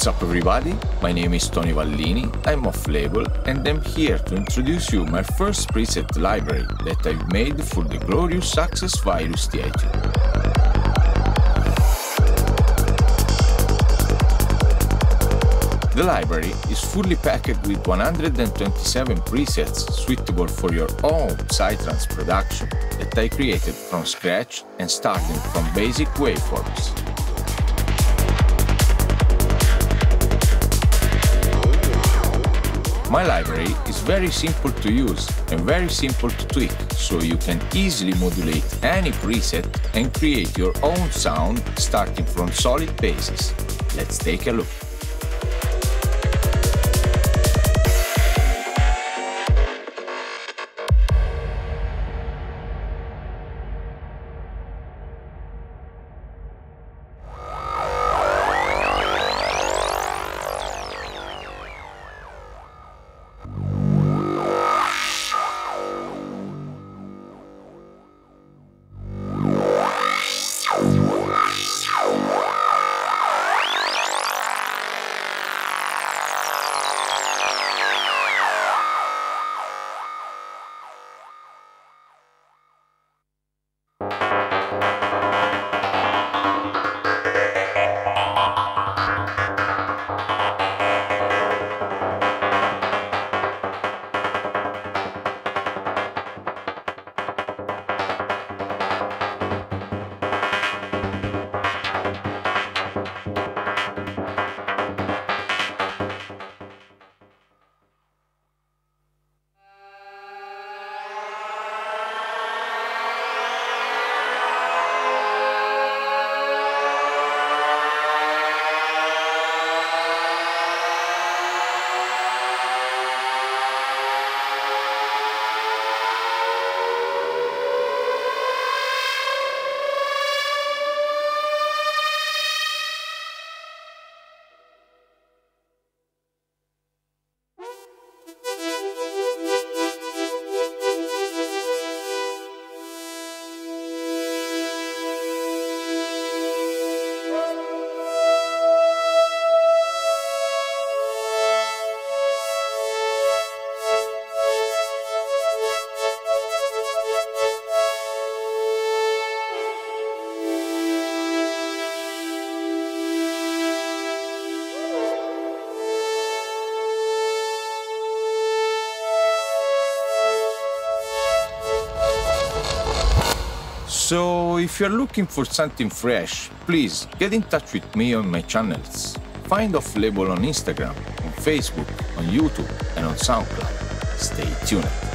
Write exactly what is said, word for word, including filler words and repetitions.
What's up everybody, my name is Tony Vallini, I'm Offlabel and I'm here to introduce you my first preset library that I've made for the glorious Access Virus T I. The library is fully packed with one hundred twenty-seven presets suitable for your own Psytrance production that I created from scratch and starting from basic waveforms. My library is very simple to use and very simple to tweak, so you can easily modulate any preset and create your own sound starting from solid bases. Let's take a look. So, if you're looking for something fresh, please get in touch with me on my channels. Find Offlabel on Instagram, on Facebook, on YouTube and on SoundCloud. Stay tuned.